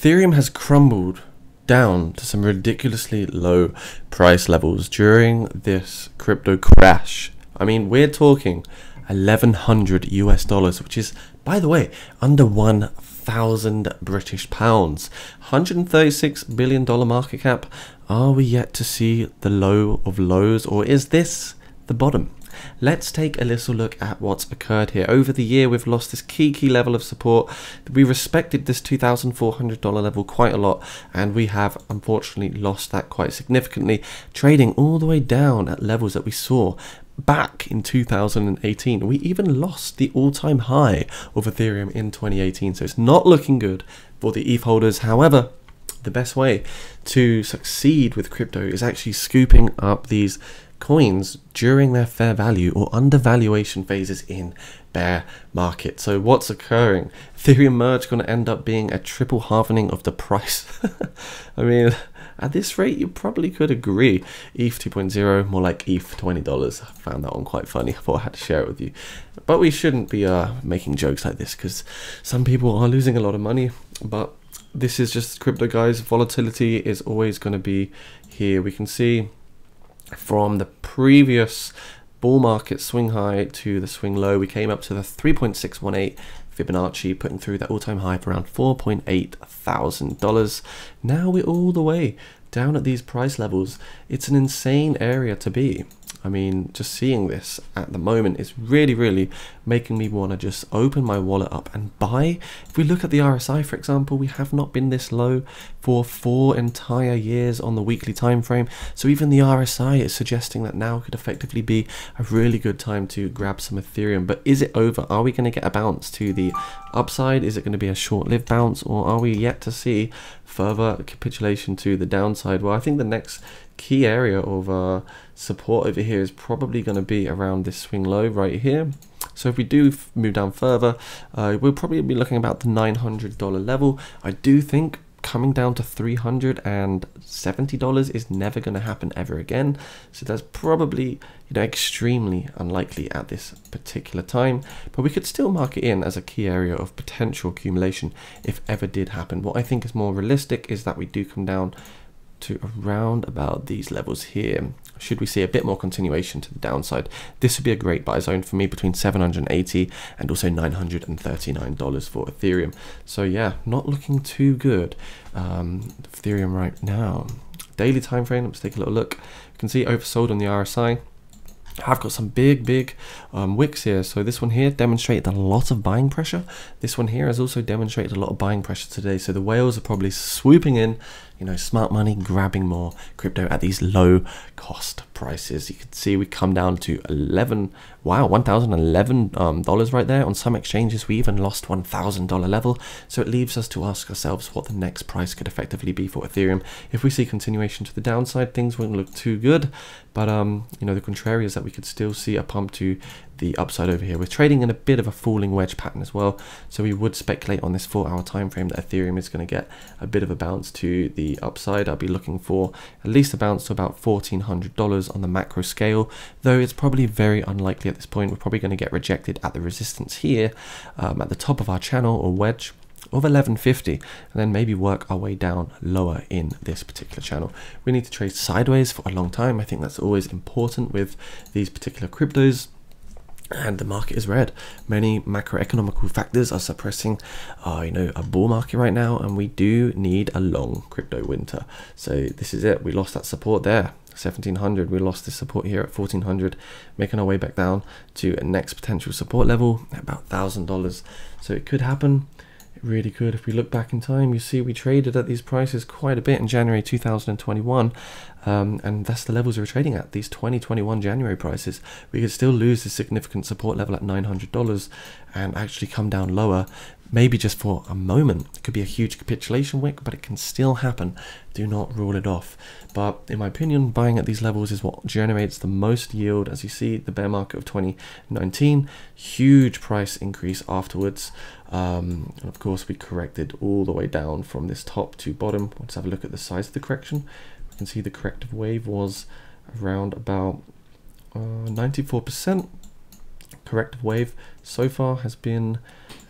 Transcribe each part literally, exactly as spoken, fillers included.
Ethereum has crumbled down to some ridiculously low price levels during this crypto crash. I mean, we're talking eleven hundred US dollars, which is, by the way, under one thousand British pounds. one hundred thirty-six billion dollar market cap. Are we yet to see the low of lows, or is this the bottom? Let's take a little look at what's occurred here. Over the year, we've lost this key, key level of support. We respected this two thousand four hundred dollar level quite a lot, and we have unfortunately lost that quite significantly, trading all the way down at levels that we saw back in two thousand eighteen. We even lost the all-time high of Ethereum in twenty eighteen, so it's not looking good for the E T H holders. However, the best way to succeed with crypto is actually scooping up these coins during their fair value or undervaluation phases in bear market. So what's occurring? Ethereum merge going to end up being a triple halvening of the price. I mean, at this rate, you probably could agree. E T H two point oh, more like E T H twenty dollars. I found that one quite funny. I thought I had to share it with you. But we shouldn't be uh, making jokes like this, because some people are losing a lot of money. But this is just crypto, guys. Volatility is always going to be here. We can see from the previous bull market swing high to the swing low, we came up to the three point six one eight Fibonacci, putting through that all-time high for around four point eight thousand dollars. Now we're all the way down at these price levels. It's an insane area to be. I mean, just seeing this at the moment is really, really making me want to just open my wallet up and buy. If we look at the R S I, for example, we have not been this low for four entire years on the weekly time frame. So even the R S I is suggesting that now could effectively be a really good time to grab some Ethereum. But is it over? Are we going to get a bounce to the upside? Is it going to be a short-lived bounce, or are we yet to see further capitulation to the downside? Well, I think the next key area of uh, support over here is probably going to be around this swing low right here. So if we do move down further, uh, we'll probably be looking about the nine hundred dollar level. I do think coming down to three hundred seventy dollars is never going to happen ever again. So that's probably, you know, extremely unlikely at this particular time. But we could still mark it in as a key area of potential accumulation if ever did happen. What I think is more realistic is that we do come down to around about these levels here. Should we see a bit more continuation to the downside, this would be a great buy zone for me, between seven hundred eighty dollars and also nine hundred thirty-nine dollars for Ethereum. So yeah, not looking too good, um, Ethereum right now. Daily time frame, let's take a little look. You can see oversold on the R S I. I've got some big, big um, wicks here. So this one here demonstrated a lot of buying pressure. This one here has also demonstrated a lot of buying pressure today. So the whales are probably swooping in, you know, smart money, grabbing more crypto at these low cost prices. You can see we come down to eleven, wow, one thousand eleven dollars um, right there. On some exchanges, we even lost one thousand dollar level. So it leaves us to ask ourselves what the next price could effectively be for Ethereum. If we see continuation to the downside, things won't look too good. But, um, you know, the contrary is that we could still see a pump to the upside over here. We're trading in a bit of a falling wedge pattern as well, so we would speculate on this four hour time frame that Ethereum is going to get a bit of a bounce to the upside. I'll be looking for at least a bounce to about fourteen hundred dollars on the macro scale, though it's probably very unlikely at this point. We're probably going to get rejected at the resistance here um, at the top of our channel or wedge of eleven fifty, and then maybe work our way down lower in this particular channel. We need to trade sideways for a long time. I think that's always important with these particular cryptos, and the market is red. Many macroeconomical factors are suppressing uh, you know, a bull market right now, and we do need a long crypto winter. So this is it. We lost that support there, seventeen hundred. We lost this support here at fourteen hundred, making our way back down to a next potential support level at about one thousand dollars. So it could happen. Really good. If we look back in time, you see we traded at these prices quite a bit in January two thousand twenty-one, um, and that's the levels we were trading at, these twenty twenty-one January prices. We could still lose this significant support level at nine hundred dollars and actually come down lower, maybe just for a moment. It could be a huge capitulation wick, but it can still happen. Do not rule it off. But in my opinion, buying at these levels is what generates the most yield. As you see, the bear market of twenty nineteen, huge price increase afterwards. Um, and of course, we corrected all the way down from this top to bottom. Let's have a look at the size of the correction. We can see the corrective wave was around about ninety-four percent. Uh, corrective wave so far has been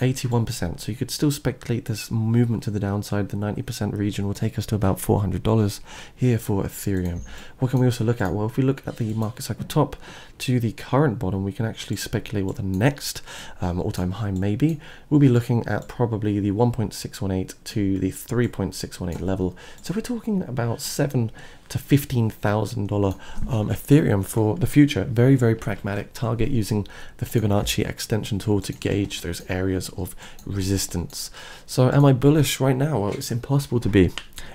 eighty-one percent. So you could still speculate this movement to the downside. The ninety percent region will take us to about four hundred dollars here for Ethereum. What can we also look at? Well, if we look at the market cycle top to the current bottom, we can actually speculate what the next um, all-time high may be. We'll be looking at probably the one point six one eight to the three point six one eight level. So we're talking about seven to fifteen thousand dollar um, Ethereum for the future. Very, very pragmatic target using the Fibonacci extension tool to gauge those areas of resistance. So am I bullish right now? Well, it's impossible to be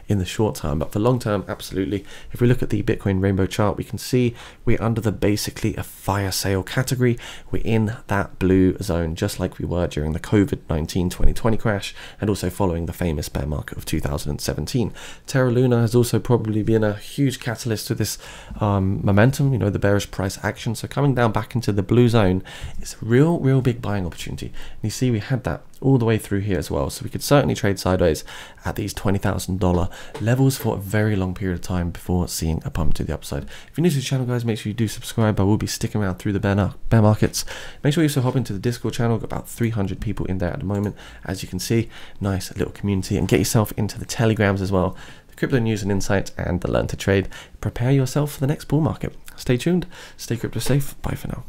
in the short term, but for long term, absolutely. If we look at the Bitcoin rainbow chart, we can see we're under the basically a fire sale category. We're in that blue zone, just like we were during the COVID nineteen twenty twenty crash and also following the famous bear market of two thousand seventeen. Terra Luna has also probably been a huge catalyst to this um, momentum, you know, the bearish price action. So coming down back into the blue zone is a real, real big buying opportunity. And you see we had that all the way through here as well. So we could certainly trade sideways at these twenty thousand dollar levels for a very long period of time before seeing a pump to the upside. If you're new to the channel, guys, make sure you do subscribe. I will be sticking around through the bear, bear markets. Make sure you also hop into the Discord channel. We've got about three hundred people in there at the moment, as you can see. Nice little community. And get yourself into the Telegrams as well. Crypto news and insights, and the learn to trade. Prepare yourself for the next bull market. Stay tuned, stay crypto safe. Bye for now.